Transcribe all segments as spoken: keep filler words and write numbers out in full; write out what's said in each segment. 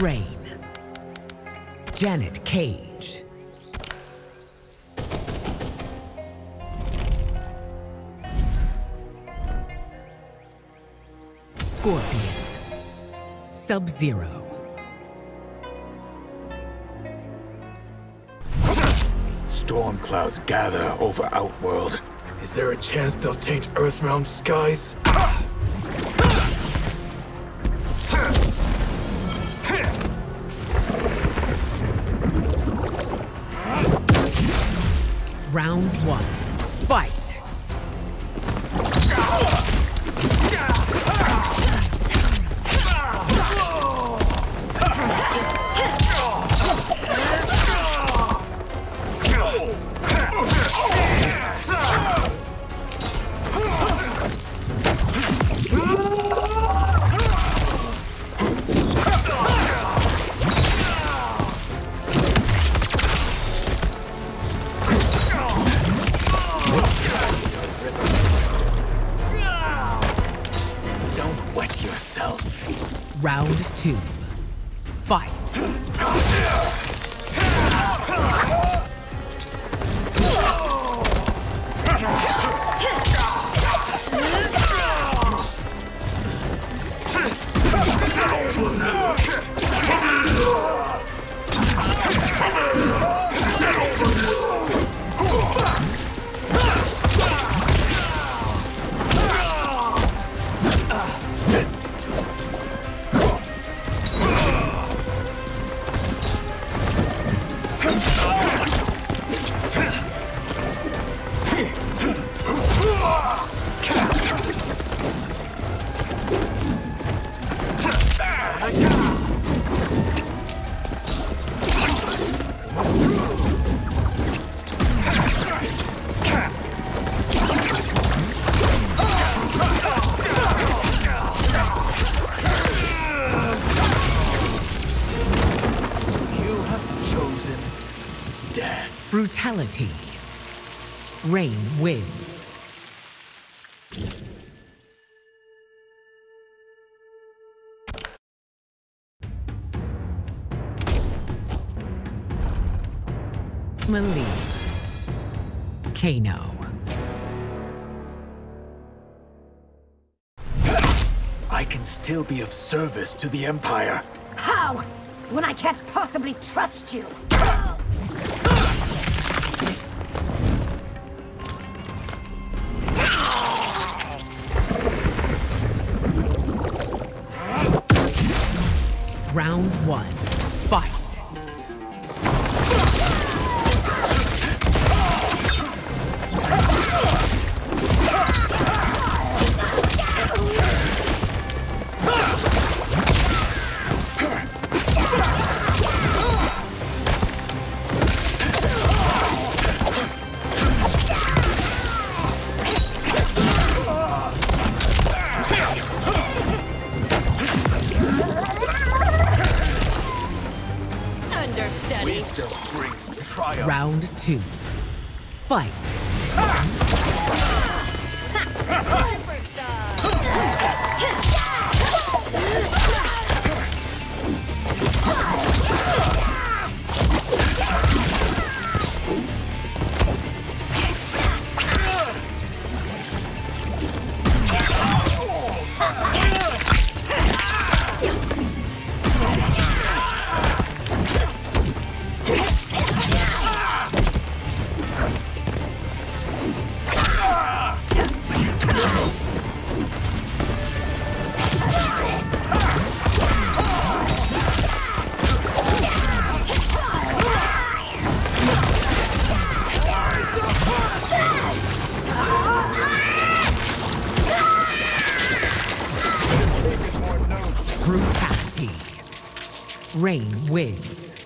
Rain, Janet Cage. Scorpion, Sub-Zero. Storm clouds gather over Outworld. Is there a chance they'll taint Earthrealm skies? Round one, fight! Round two, fight! Brutality. Rain wins. Mileena. Kano. I can still be of service to the Empire. How? When I can't possibly trust you? Round one, fight! Round two, fight! Brutality. Rain wins.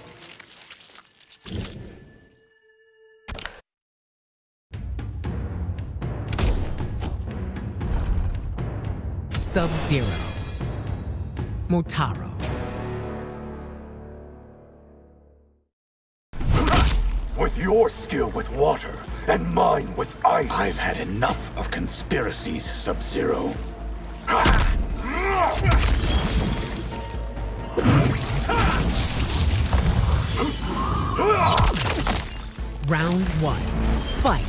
Sub-Zero. Motaro. With your skill with water and mine with ice, I've had enough of conspiracies, Sub-Zero. Ha! Round one, fight!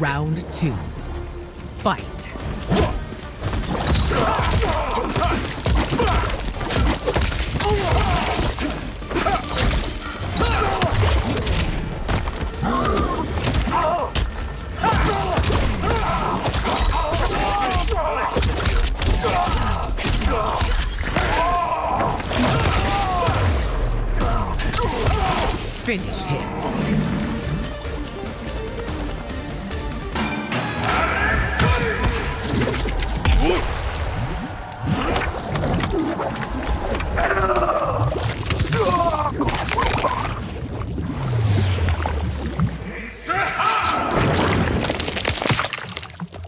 Round two, fight. Finish him.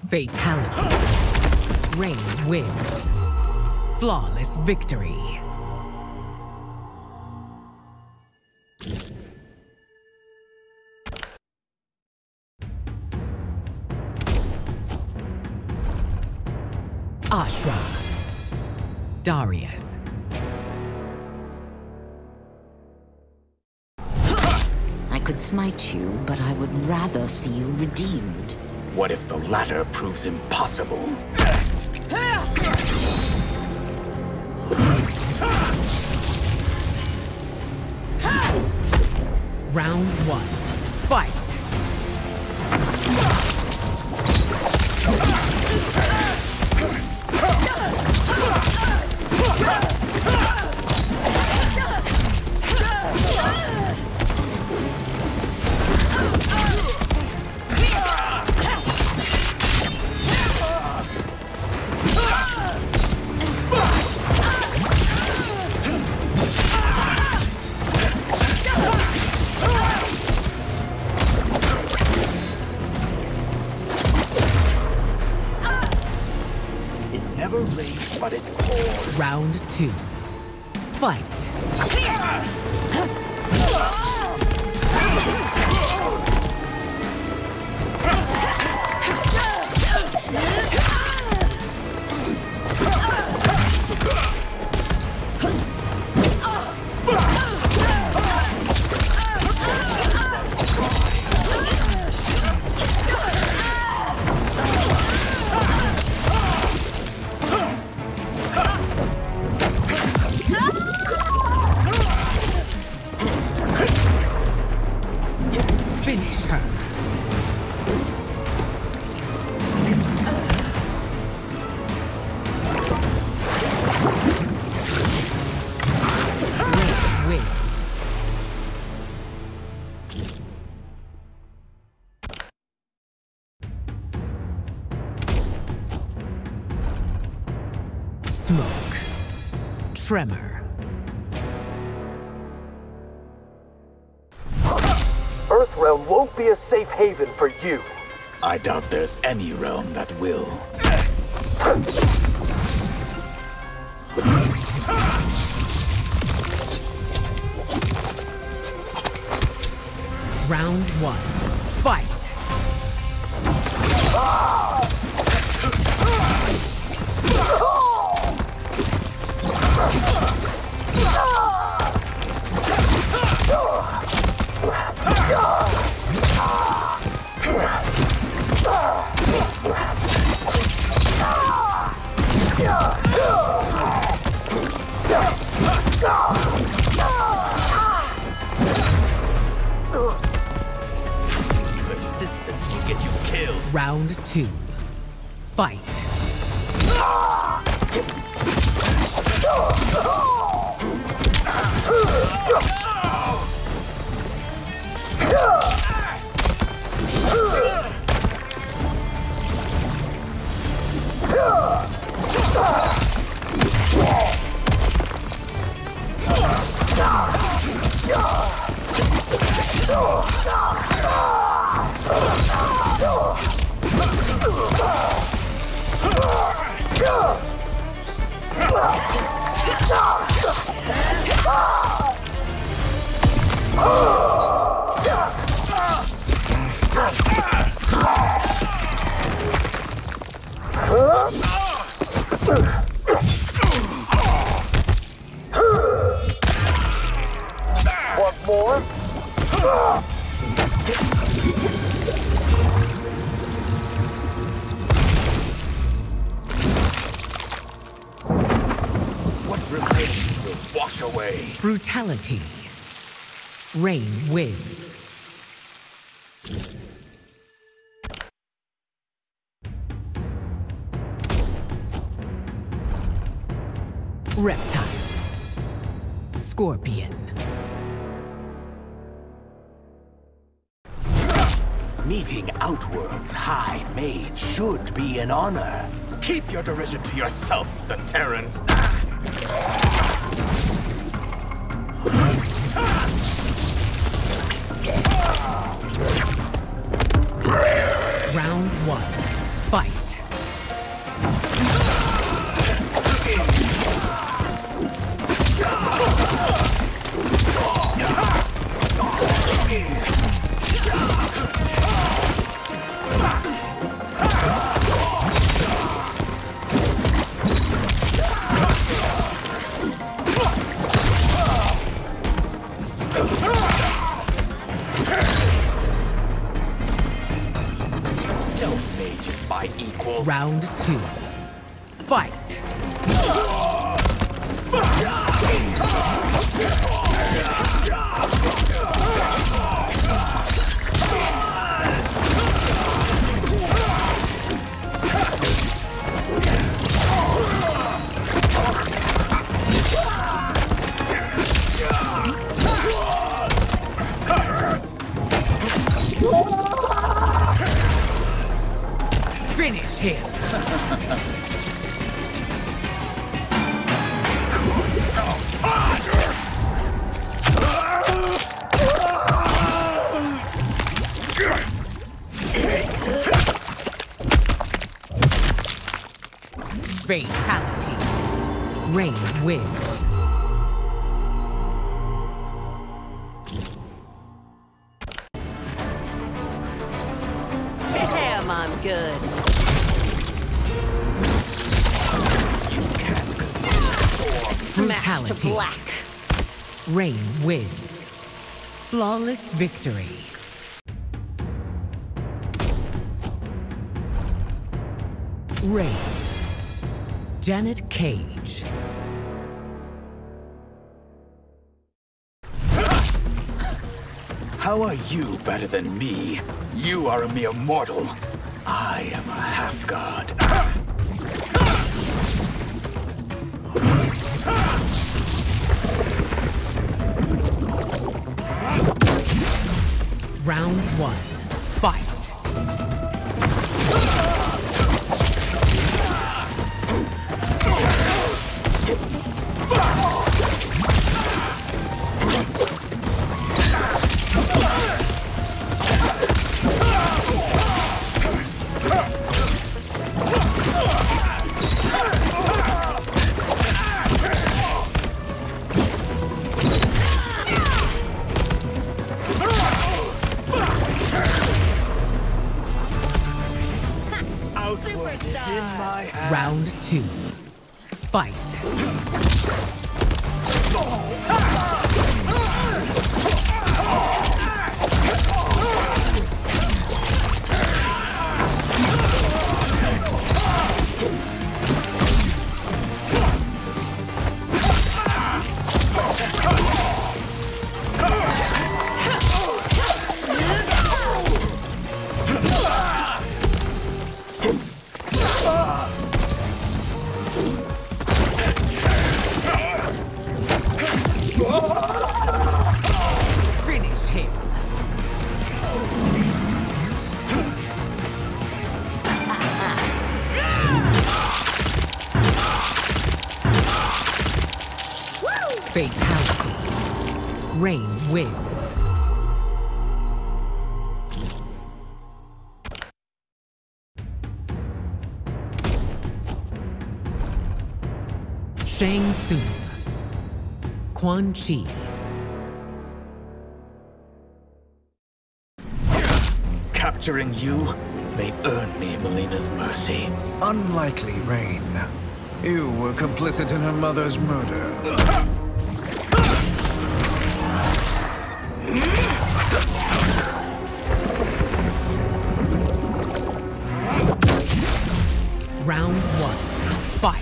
Fatality. Rain wins. Flawless victory. Ashra. Darius. I could smite you, but I would rather see you redeemed. What if the latter proves impossible? Round one, fight! Round two, fight! Smoke. Tremor. Earthrealm won't be a safe haven for you. I doubt there's any realm that will. Round one, fight! Ah! Persistence will get you killed. Round two, fight. four. What remains will wash away. Brutality. Rain wins. Reptile. Scorpion. Meeting Outworld's high mage should be an honor. Keep your derision to yourself, Zaterin. Round one. Fight. Round two. Fight! Finish him! Fatality. Rain wins. Damn, I'm good. Brutality. To black. Rain wins. Flawless victory. Rain. Janet Cage. How are you better than me? You are a mere mortal. I am a half-god. Round one, fight. Round two. Fight. Fatality. Rain wins. Shang Tsung. Quan Chi. Capturing you may earn me Mileena's mercy. Unlikely, Rain. You were complicit in her mother's murder. Round one, fight!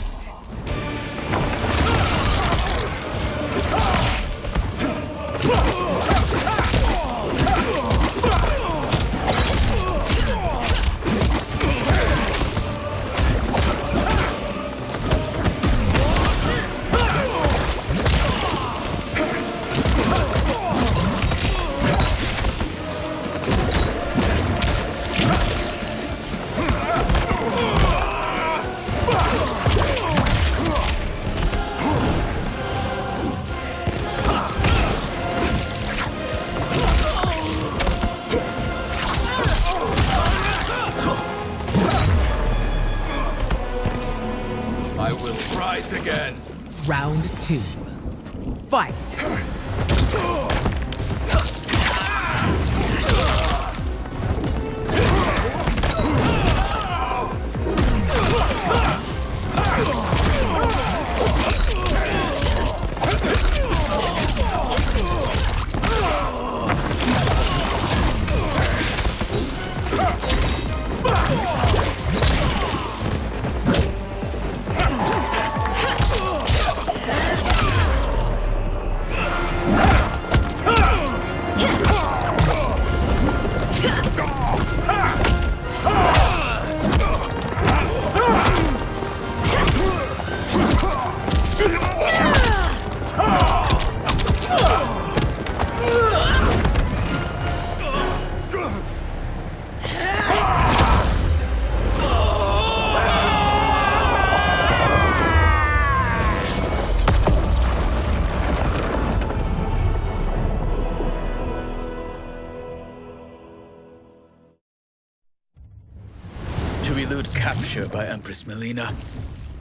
By Empress Mileena,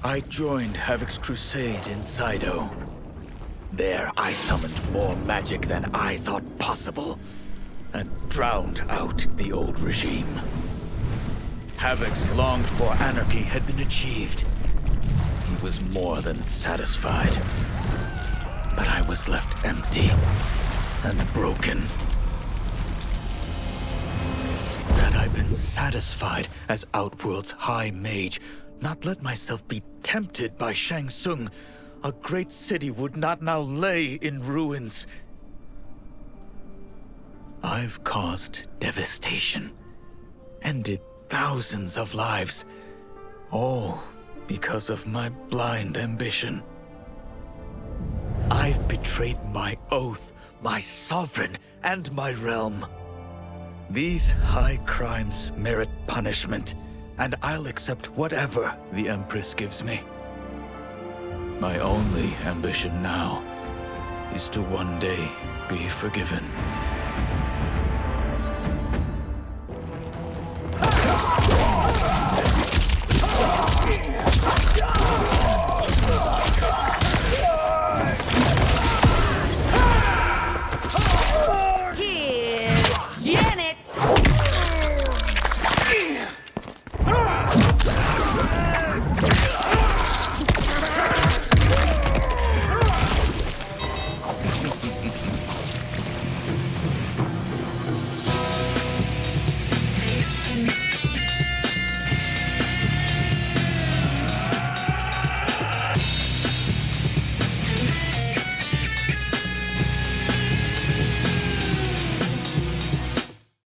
I joined Havoc's crusade in Sido. There I summoned more magic than I thought possible, and drowned out the old regime. Havoc's longed for anarchy had been achieved. He was more than satisfied. But I was left empty and broken. Been satisfied as Outworld's high mage, not let myself be tempted by Shang Tsung, a great city would not now lay in ruins. I've caused devastation, ended thousands of lives, all because of my blind ambition. I've betrayed my oath, my sovereign, and my realm. These high crimes merit punishment, and I'll accept whatever the Empress gives me. My only ambition now is to one day be forgiven.